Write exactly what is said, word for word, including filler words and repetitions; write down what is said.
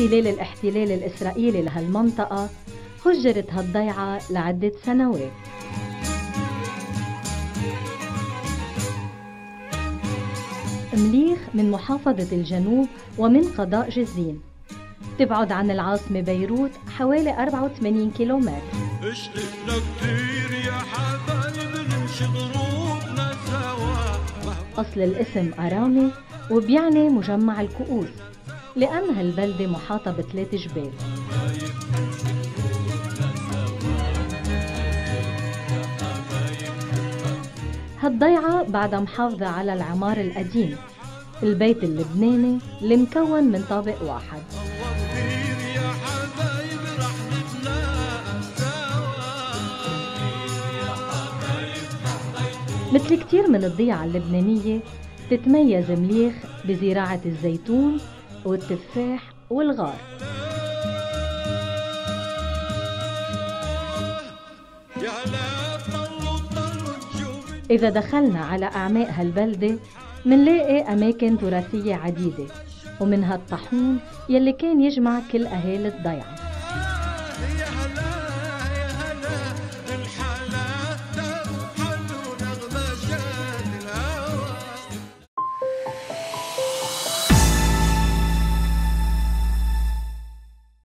خلال الاحتلال الإسرائيلي لهالمنطقة هجرت هالضيعة لعدة سنوات. مليخ من محافظة الجنوب ومن قضاء جزين، تبعد عن العاصمة بيروت حوالي أربعة وثمانين كيلومتر. اشتقت لك كتير يا حبايبي، نمشي غروبنا سوا. أصل الاسم أرامي وبيعني مجمع الكؤوس، لأن هالبلدة محاطة بثلاث جبال. هالضيعة بعدها محافظة على العمار القديم، البيت اللبناني اللي مكون من طابق واحد. مثل كتير من الضيعة اللبنانية تتميز مليخ بزراعة الزيتون والتفاح والغار. إذا دخلنا على أعماق هالبلدة منلاقي أماكن تراثية عديدة، ومنها الطاحون يلي كان يجمع كل أهالي الضيعة.